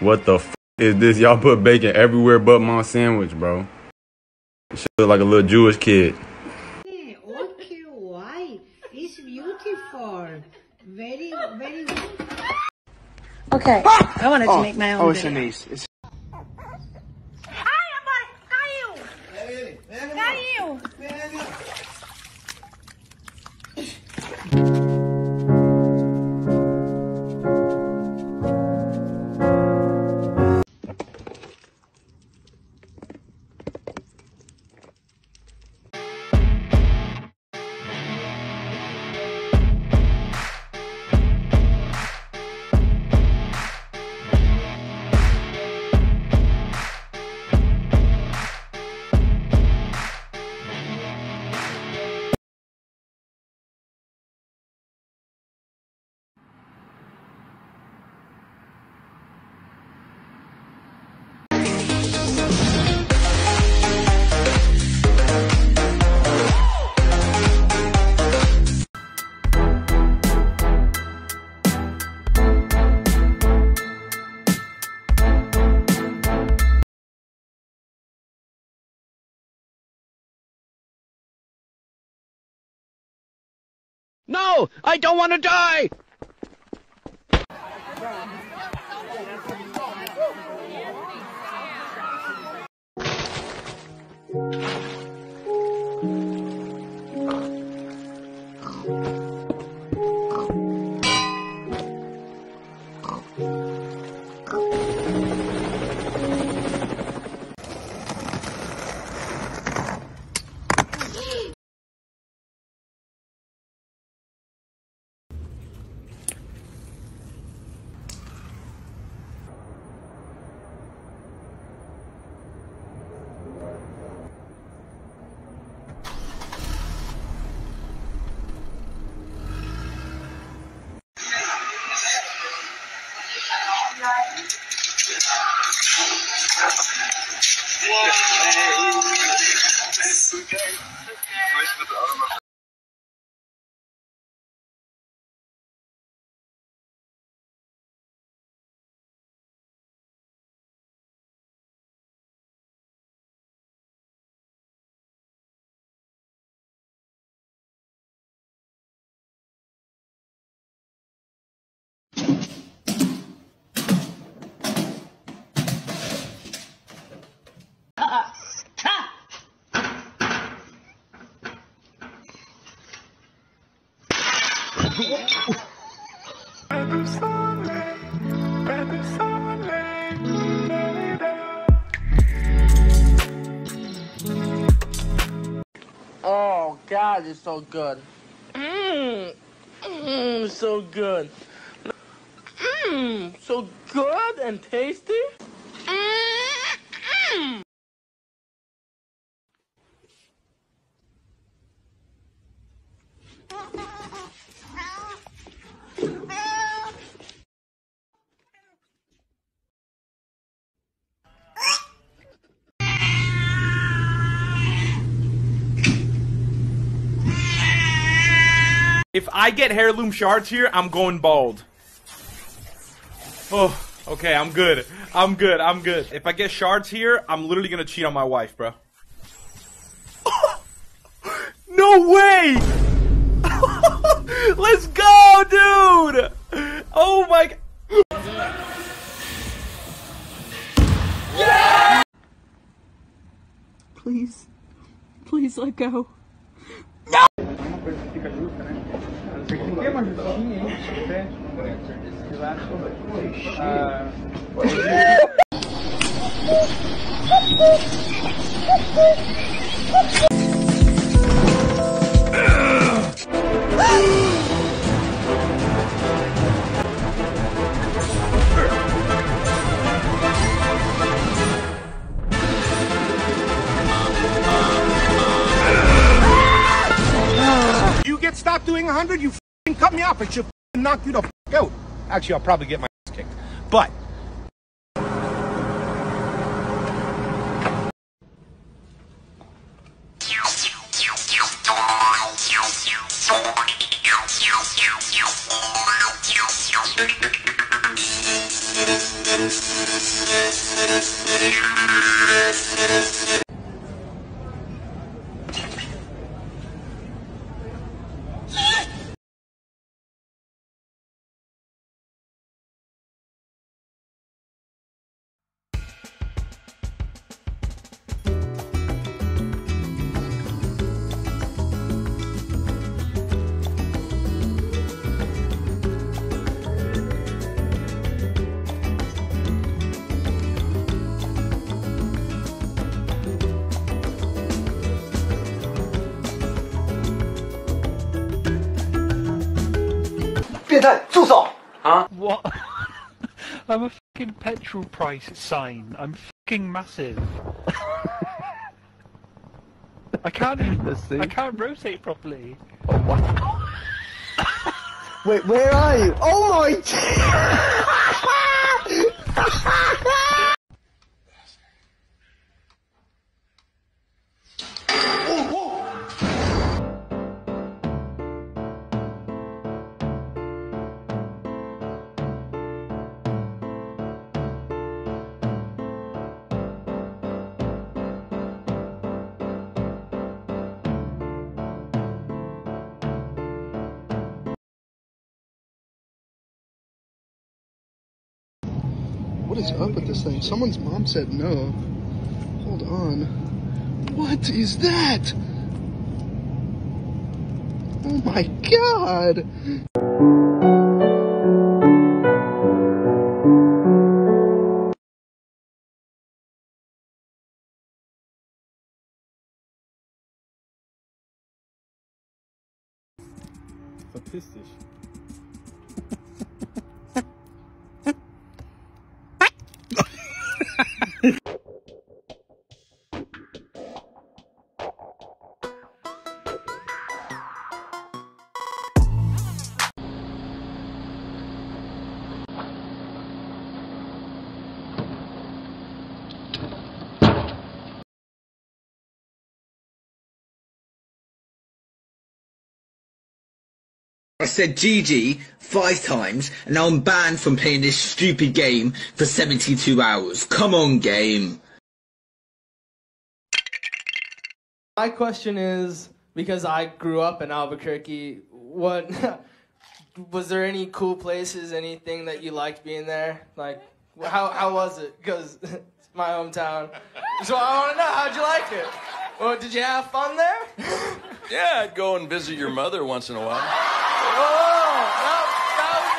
What the f is this? Y'all put bacon everywhere but my sandwich, bro. She look like a little Jewish kid. Okay, okay, why? It's beautiful. Very, very. Okay, I wanted to make my own. Oh, it's video. A niece. It's no, I don't want to die! Oh God, it's so good. So good. So good and tasty. If I get heirloom shards here, I'm going bald. Oh, okay, I'm good. I'm good, I'm good. If I get shards here, I'm literally gonna cheat on my wife, bro. No way! Let's go, dude! Oh my God. Yeah! Please. Please let go. No! You get stopped doing 100, you f***ing cut me off. I should f***ing knock you the f*** out. Actually, I'll probably get my ass kicked, but... 变态，住手！啊！我 ，I'm a fucking petrol price sign. I'm fucking massive. I can't rotate properly. Oh what? Wait, where are you? Oh my! What is up with this thing? Someone's mom said no. Hold on. What is that? Oh my god! Verpiss dich. I said GG 5 times, and now I'm banned from playing this stupid game for 72 hours. Come on, game. My question is, because I grew up in Albuquerque, what was there any cool places, anything that you liked being there? Like, how was it? Because it's my hometown. So I want to know, how'd you like it? Well, did you have fun there? Yeah, I'd go and visit your mother once in a while. Oh, that was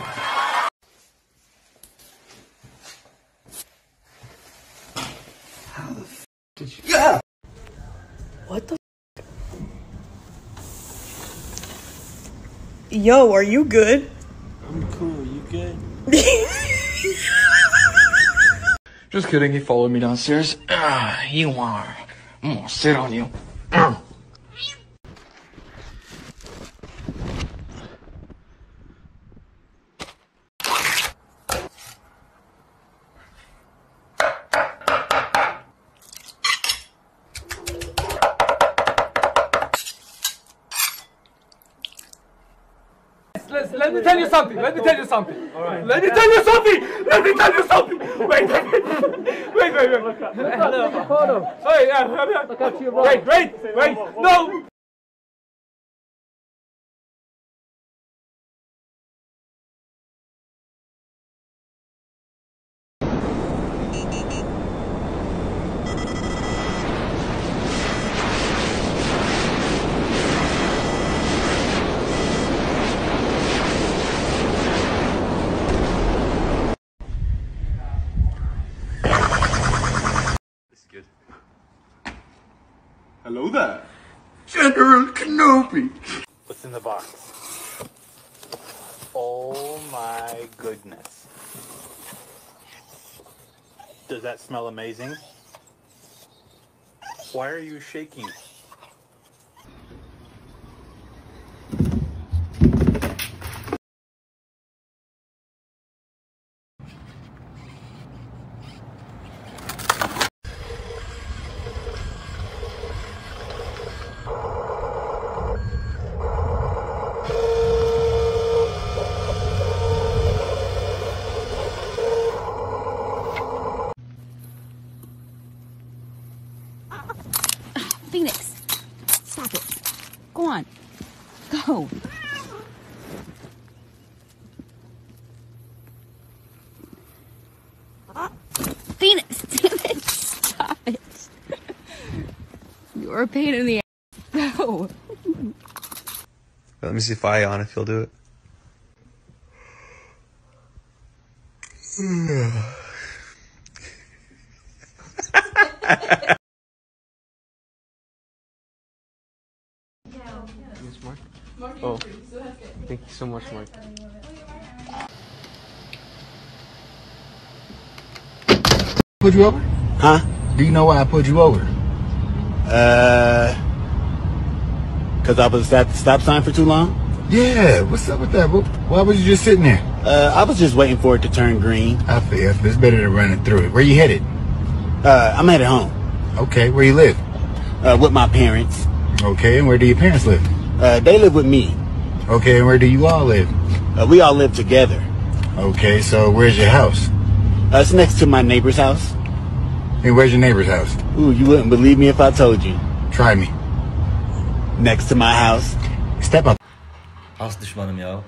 a little mean. That's... How the f*** did you... Yeah! What the f***? Yo, are you good? I'm cool, you good? Just kidding, he followed me downstairs. You are. I'm gonna sit on you. Let me tell you something. All right. Let me tell you something. Wait. Wait. No. Hello there, General Kenobi. What's in the box? Oh my goodness. Does that smell amazing? Why are you shaking? Phoenix, stop it. Go on. Go. Phoenix, damn it. Stop it. You're a pain in the ass. Go. Let me see if I on if he'll do it. Oh, thank you so much, Mark. Put you over? Huh? Do you know why I put you over? Cause I was at the stop sign for too long? Yeah, what's up with that? Why was you just sitting there? I was just waiting for it to turn green. I feel it's better than running through it. Where you headed? I'm headed home. Okay, where you live? With my parents. Okay, and where do your parents live? They live with me. Okay, and where do you all live? We all live together. Okay, so where's your house? It's next to my neighbor's house. And where's your neighbor's house? Ooh, you wouldn't believe me if I told you. Try me. Next to my house. Step up. As düşmanım ya.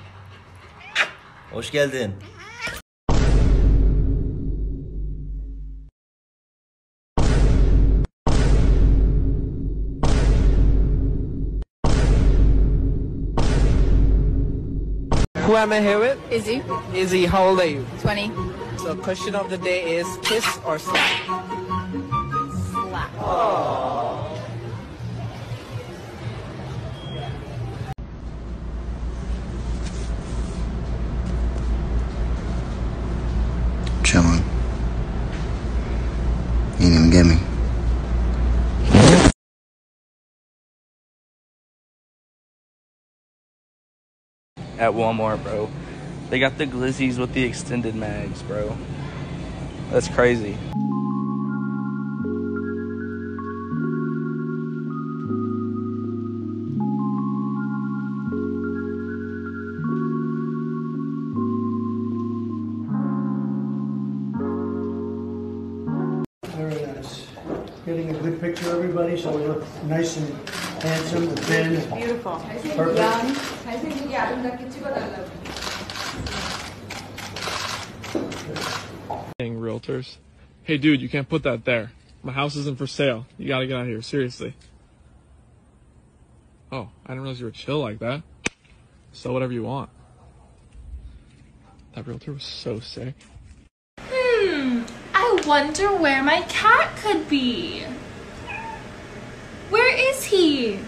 Hoş geldin. Who am I here with? Izzy. Izzy, how old are you? 20. So question of the day is kiss or slap? Slap. Oh. Chillin'. You didn't even get me. At Walmart, bro. They got the glizzies with the extended mags, bro. That's crazy. Very nice. Getting a good picture of everybody so we look nice and handsome and thin. Beautiful. Perfect. Realtors. Hey dude, you can't put that there. My house isn't for sale. You gotta get out of here, seriously. Oh, I didn't realize you were chill like that. Sell whatever you want. That realtor was so sick. I wonder where my cat could be. Where is he?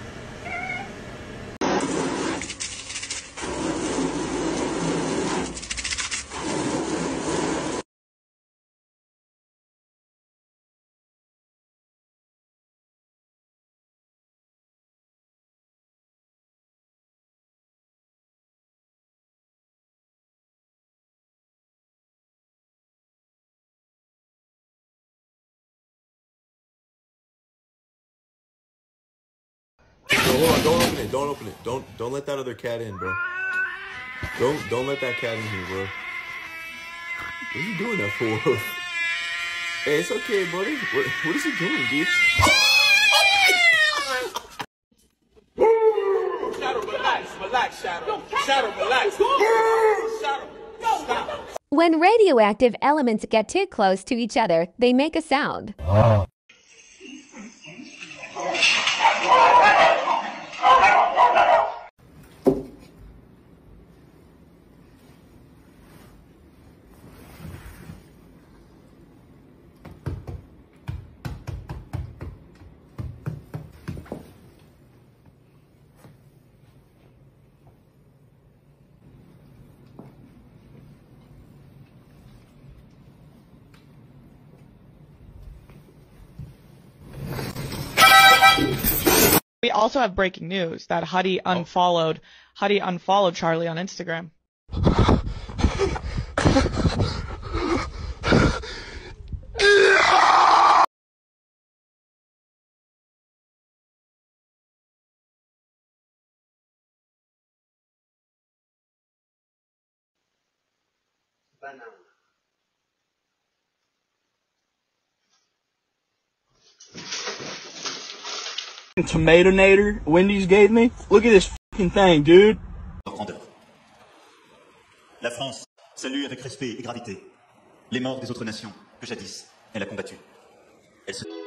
Hold on, don't open it, don't open it. Don't let that other cat in, bro. Don't let that cat in here, bro. What are you doing that for? Hey, it's okay, buddy. What is he doing, dude? Shadow, relax, relax, Shadow. Shadow, relax. Shadow, stop. When radioactive elements get too close to each other, they make a sound. We also have breaking news that Huddy unfollowed Charlie on Instagram. Banana. Tomato-nator Wendy's gave me. Look at this fucking thing, dude. La France salue avec respect et gravité les morts des autres nations que jadis elle a combattues. Elle se...